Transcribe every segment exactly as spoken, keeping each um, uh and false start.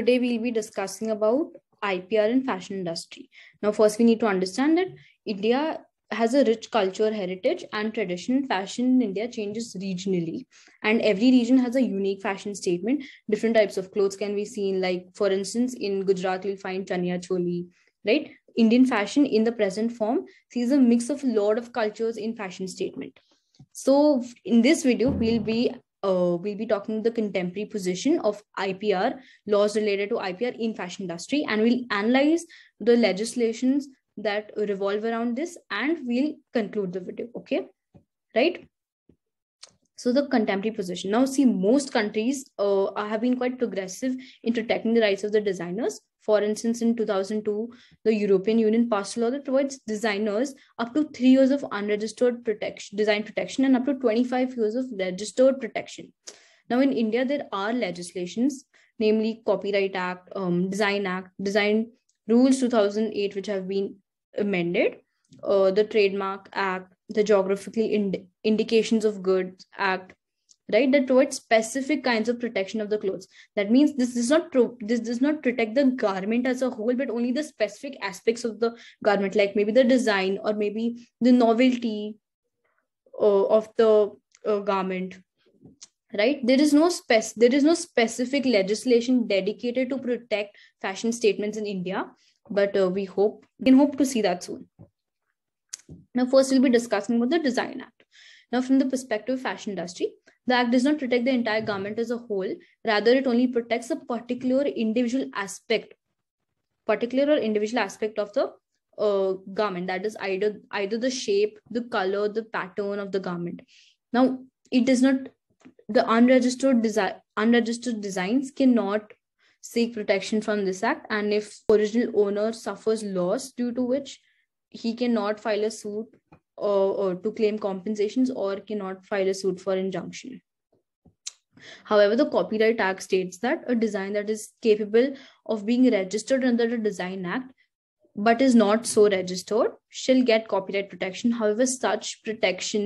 Today we'll be discussing about I P R in fashion industry. Now first we need to understand that India has a rich culture, heritage and tradition. Fashion in India changes regionally and every region has a unique fashion statement. Different types of clothes can be seen, like for instance in Gujarat you'll find chaniya choli, right? Indian fashion in the present form sees a mix of a lot of cultures in fashion statement. So in this video we'll be uh, we'll be talking the contemporary position of I P R, laws related to I P R in fashion industry, and we'll analyze the legislations that revolve around this, and we'll conclude the video. Okay, right? So the contemporary position. Now see, most countries uh, have been quite progressive in protecting the rights of the designers. For instance, in two thousand two, the European Union passed a law that provides designers up to three years of unregistered protection, design protection, and up to twenty-five years of registered protection. Now in India, there are legislations, namely Copyright Act, um, Design Act, Design Rules two thousand eight, which have been amended, uh, the Trademark Act, the Geographical Ind- Indications of Goods Act, right, that provides specific kinds of protection of the clothes. That means this does not pro- this does not protect the garment as a whole, but only the specific aspects of the garment, like maybe the design or maybe the novelty uh, of the uh, garment, right? There is no spec- there is no specific legislation dedicated to protect fashion statements in India, but uh, we hope we can hope to see that soon. Now, first we'll be discussing about the Design Act. Now, from the perspective of fashion industry, the act does not protect the entire garment as a whole. Rather, it only protects a particular individual aspect, particular or individual aspect of the uh, garment. That is either either the shape, the color, the pattern of the garment. Now, it does not the unregistered design unregistered designs cannot seek protection from this act, and if original owner suffers loss due to which he cannot file a suit Or, or to claim compensations, or cannot file a suit for injunction. However, the Copyright Act states that a design that is capable of being registered under the Design Act but is not so registered shall get copyright protection. However, such protection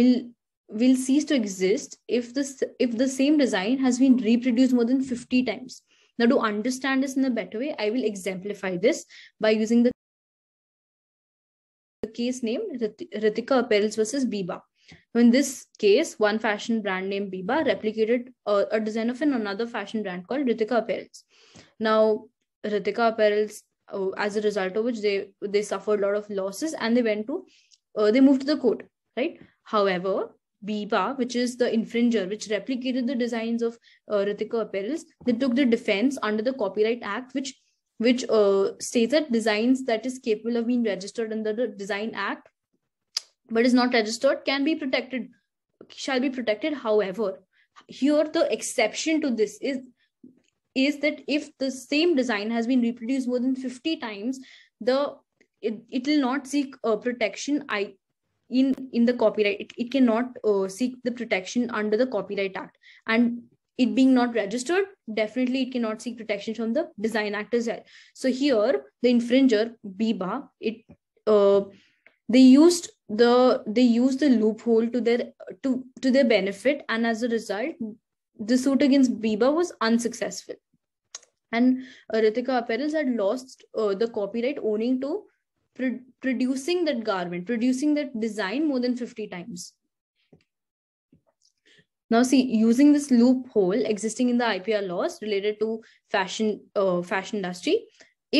will will cease to exist if this if the same design has been reproduced more than fifty times. Now, to understand this in a better way, I will exemplify this by using the case named Ritika Apparels versus Biba. In this case, one fashion brand named Biba replicated uh, a design of another fashion brand called Ritika Apparels. Now, Ritika Apparels, uh, as a result of which they they suffered a lot of losses, and they went to uh, they moved to the court, right? However, Biba, which is the infringer, which replicated the designs of uh, Ritika Apparels, they took the defense under the Copyright Act, which which uh, states that designs that is capable of being registered under the Design Act but is not registered can be protected, shall be protected. However, here the exception to this is, is that if the same design has been reproduced more than fifty times, the it, it will not seek uh, protection I, in, in the copyright. It, it cannot uh, seek the protection under the Copyright Act. And it being not registered, definitely it cannot seek protection from the Design Act as well. So here, the infringer Biba, it uh, they used the they used the loophole to their to to their benefit, and as a result, the suit against Biba was unsuccessful, and uh, Ritika Apparels had lost uh, the copyright owing to pro- producing that garment, producing that design more than fifty times. Now, see, using this loophole existing in the I P R laws related to fashion uh, fashion industry,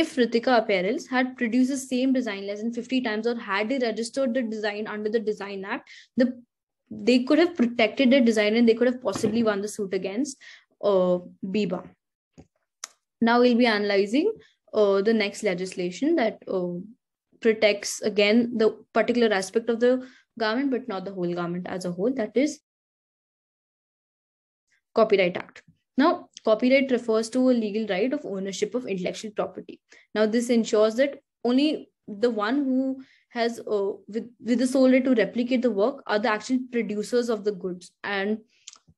if Ritika Apparels had produced the same design less than fifty times, or had they registered the design under the Design Act, the, they could have protected their design and they could have possibly won the suit against uh, Biba. Now, we'll be analyzing uh, the next legislation that uh, protects, again, the particular aspect of the garment, but not the whole garment as a whole, that is Copyright Act. Now, copyright refers to a legal right of ownership of intellectual property. Now, this ensures that only the one who has uh, with, with the sole right to replicate the work are the actual producers of the goods, and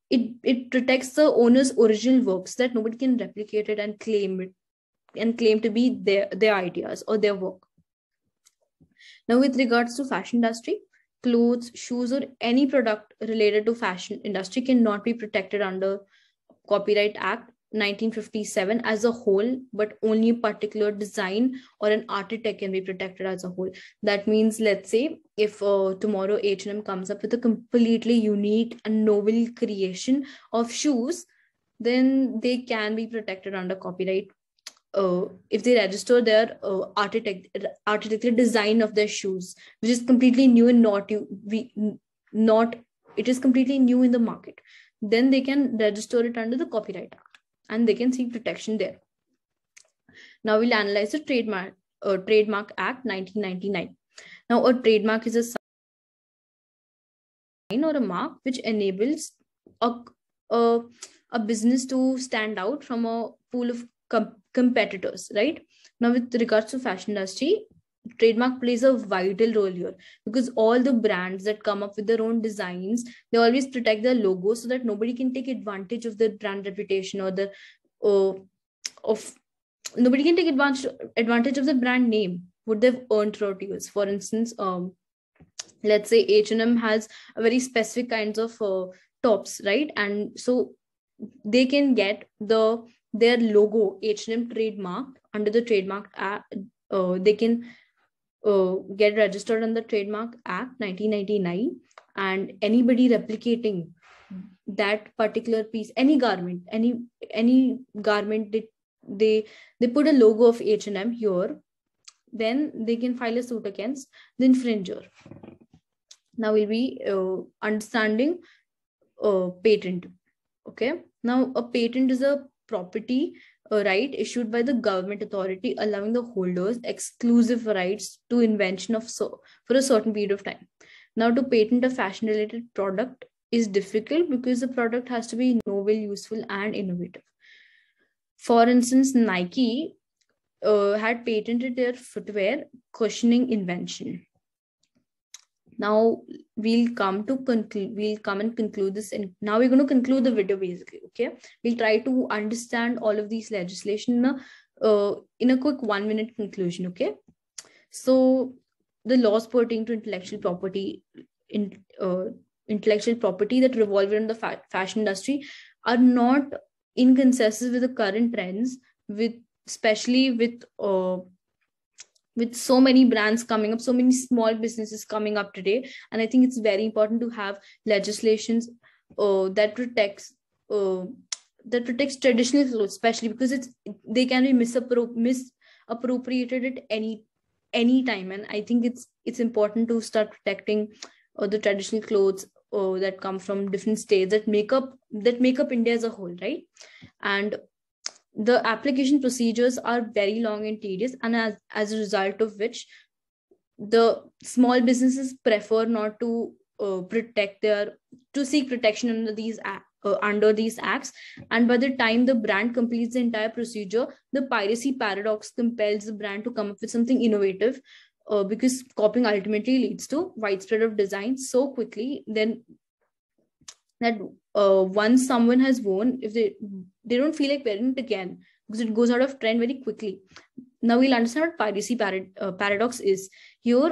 it, it protects the owner's original works, that nobody can replicate it and claim it and claim to be their, their ideas or their work. Now, with regards to fashion industry, clothes, shoes, or any product related to fashion industry cannot be protected under Copyright Act nineteen fifty-seven as a whole, but only a particular design or an architect can be protected as a whole. That means, let's say if uh, tomorrow H and M comes up with a completely unique and novel creation of shoes, then they can be protected under copyright uh, if they register their uh, architect architectural design of their shoes, which is completely new and not we not it is completely new in the market. Then they can register it under the Copyright Act, and they can seek protection there. Now we'll analyze the trademark uh, Trademark Act nineteen ninety-nine. Now a trademark is a sign or a mark which enables a a, a business to stand out from a pool of com competitors. Right now, with regards to fashion industry, trademark plays a vital role here, because all the brands that come up with their own designs, they always protect their logo so that nobody can take advantage of their brand reputation or the uh, of nobody can take advantage advantage of the brand name what they've earned throughout years. For instance, um, let's say H and M has very specific kinds of uh, tops, right? And so they can get the their logo H and M trademark under the Trademark Act. Uh, they can Uh, get registered under the Trademark Act nineteen ninety-nine, and anybody replicating that particular piece, any garment, any any garment that they they put a logo of H and M here, then they can file a suit against the infringer. Now we'll be uh, understanding uh, patent. Okay, now a patent is a property a right issued by the government authority allowing the holders exclusive rights to invention of so for a certain period of time. Now to patent a fashion related product is difficult because the product has to be novel, useful and innovative. For instance, Nike uh, had patented their footwear cushioning invention. Now we'll come to conclude we'll come and conclude this, and now we're going to conclude the video basically. Okay, we'll try to understand all of these legislation in a, uh, in a quick one minute conclusion. Okay, so the laws pertaining to intellectual property in uh, intellectual property that revolve around the fa fashion industry are not inconsistent with the current trends, with especially with uh, with so many brands coming up, so many small businesses coming up today. And I think it's very important to have legislations uh, that protects uh, that protects traditional clothes, especially because it's they can be misappro misappropriated at any any time. And I think it's it's important to start protecting uh, the traditional clothes uh, that come from different states that make up that make up India as a whole, right? And the application procedures are very long and tedious, and as, as a result of which the small businesses prefer not to uh, protect their to seek protection under these uh, under these acts. And by the time the brand completes the entire procedure, the piracy paradox compels the brand to come up with something innovative, uh, because copying ultimately leads to widespread of designs so quickly then that uh, once someone has worn, if they they don't feel like wearing it again, because it goes out of trend very quickly. Now we'll understand what piracy parad uh, paradox is. Here,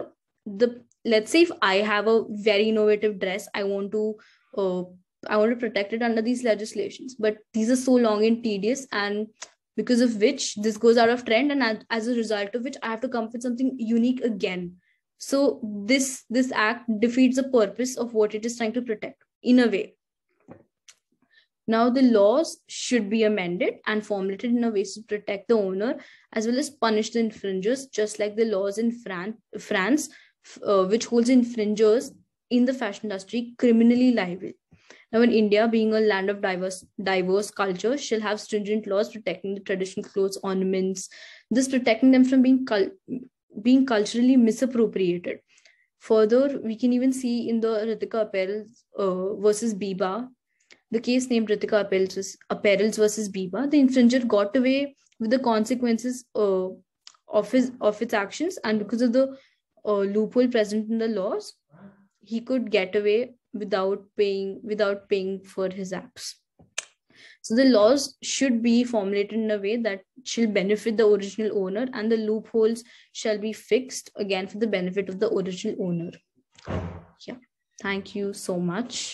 the let's say if I have a very innovative dress, I want to uh, I want to protect it under these legislations, but these are so long and tedious, and because of which this goes out of trend, and as, as a result of which I have to come up with something unique again. So this this act defeats the purpose of what it is trying to protect in a way. Now the laws should be amended and formulated in a way to protect the owner as well as punish the infringers, just like the laws in Fran France, uh, which holds infringers in the fashion industry criminally liable. Now in India, being a land of diverse diverse culture, shall have stringent laws protecting the traditional clothes, ornaments, thus protecting them from being cul being culturally misappropriated. Further, we can even see in the Ritika Apparels uh, versus Biba, the case named Ritika Apparels, Apparels versus Biba, the infringer got away with the consequences uh, of his of its actions, and because of the uh, loophole present in the laws, he could get away without paying without paying for his acts. So the laws should be formulated in a way that shall benefit the original owner, and the loopholes shall be fixed again for the benefit of the original owner. Yeah, thank you so much.